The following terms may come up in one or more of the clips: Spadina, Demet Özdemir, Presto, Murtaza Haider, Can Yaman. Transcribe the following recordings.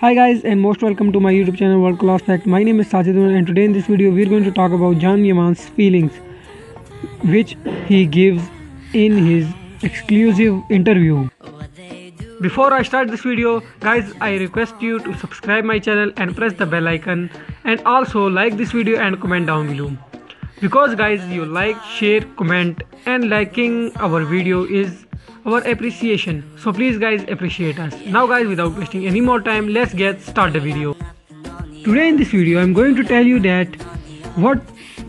Hi guys and most welcome to my YouTube channel World Class Fact. My name is Sajidun and today in this video we are going to talk about Can Yaman's feelings which he gives in his exclusive interview. Before I start this video guys, I request you to subscribe my channel and press the bell icon and also like this video and comment down below. Because guys, you like, share, comment and liking our video is our appreciation, so please guys appreciate us. Now guys, without wasting any more time, let's start the video. Today in this video I'm going to tell you that what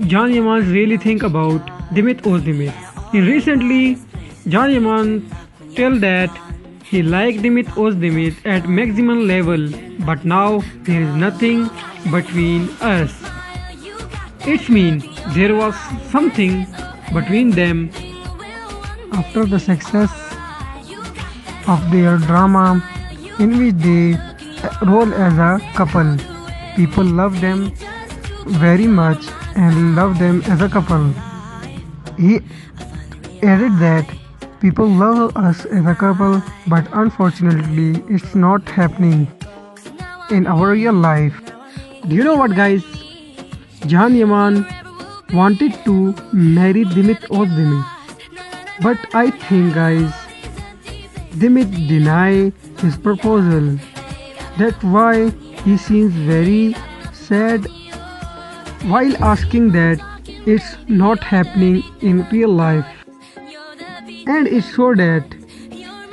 Can Yaman really think about Demet Özdemir. In recently Can Yaman tell that he liked Demet Özdemir at maximum level, but now there is nothing between us. It means there was something between them. After the success of their drama in which they role as a couple, people love them very much and love them as a couple. He added that people love us as a couple, but unfortunately it's not happening in our real life. Do you know what guys, Can Yaman wanted to marry Demet Özdemir. But I think guys, Demet denied his proposal. That's why he seems very sad while asking that it's not happening in real life. And it's so that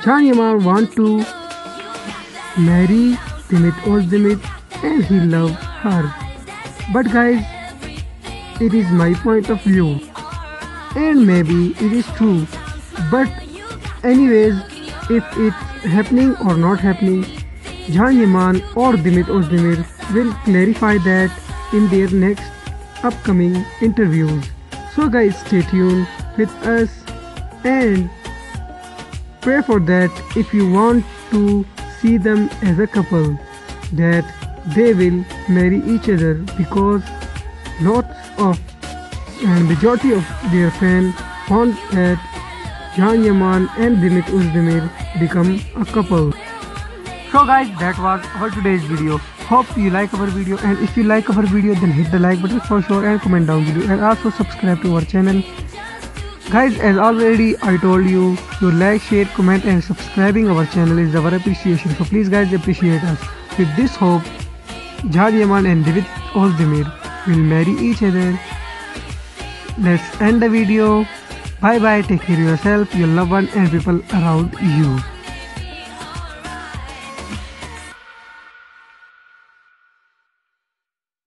Can Yaman wants to marry Demet Özdemir and he loves her. But guys, it is my point of view. And maybe it is true, but anyways, if it's happening or not happening, Can Yaman or Demet Özdemir will clarify that in their next upcoming interviews. So guys, stay tuned with us and pray for that if you want to see them as a couple, that they will marry each other, because lots of and majority of their fans want that Can Yaman and Demet Özdemir become a couple. So guys, that was our today's video. Hope you like our video, and if you like our video then hit the like button for sure and comment down below and also subscribe to our channel. Guys, as already I told you, your like, share, comment and subscribing our channel is our appreciation. So please guys appreciate us. With this hope, Can Yaman and Demet Özdemir will marry each other. Let's end the video. Bye bye, take care of yourself, your loved one and people around you.